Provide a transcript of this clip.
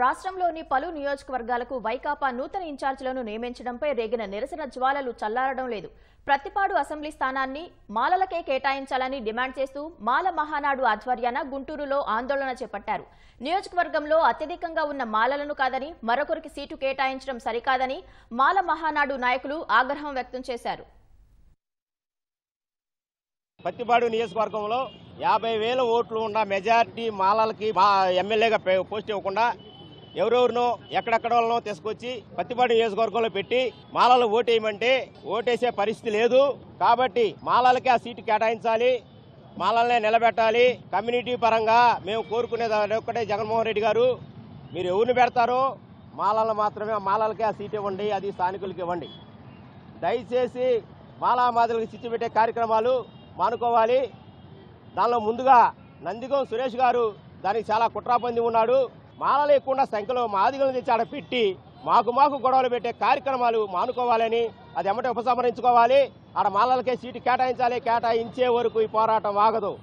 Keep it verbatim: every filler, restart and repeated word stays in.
రాష్ట్రంలోని పలు నియోజకవర్గాలకు వైకాపా నూతన ఇన్ఛార్జీలను నియమించడంపై రేగిన నిరసన జ్వాలలు చల్లారడం లేదు. ప్రతిపాడు అసెంబ్లీ స్థానాన్ని మాలలకే కేటాయించాలని డిమాండ్ చేస్తూ మాల మహానాడు ఆధ్వర్యాన గుంటూరులో ఆందోళన చేపట్టారు. నియోజకవర్గంలో అత్యధికంగా ఉన్న మాలలను కాదని మరొకరికి సీటు కేటాయించడం సరికాదని మాల మహానాడు నాయకులు ఆగ్రహం వ్యక్తం చేశారు. ప్రతిపాడు నియోజకవర్గంలో యాభై వేల ఓట్లు ఉన్న మెజార్టీ మాలలకి ఎమ్మెల్యేగా పోస్ట్ ఇవ్వకుండా ఎవరెవరినో ఎక్కడెక్కడో తీసుకొచ్చి ప్రతిపాడు నియోజకవర్గంలో పెట్టి మాలలు ఓటేయమంటే ఓటేసే పరిస్థితి లేదు. కాబట్టి మాలలకి ఆ సీటు కేటాయించాలి, మాలలనే నిలబెట్టాలి. కమ్యూనిటీ పరంగా మేము కోరుకునేది ఒక్కటే, జగన్మోహన్ రెడ్డి గారు మీరు ఎవరిని పెడతారో మాలలు మాత్రమే, మాలలకే ఆ సీటు ఇవ్వండి, అది స్థానికులకి ఇవ్వండి. దయచేసి మాలా మాదిరికి చిచ్చు పెట్టే కార్యక్రమాలు మానుకోవాలి. దానిలో ముందుగా నందిగం సురేష్ గారు దానికి చాలా కుట్ర పొంది ఉన్నాడు. మాలలు ఎక్కువ సంఖ్యలో మాదిగలను తెచ్చి ఆడ పెట్టి మాకు మాకు గొడవలు పెట్టే కార్యక్రమాలు మానుకోవాలని, అది ఎమ్మటే ఉపసంహరించుకోవాలి. ఆడ మాలలకే సీటు కేటాయించాలి. కేటాయించే వరకు ఈ పోరాటం ఆగదు.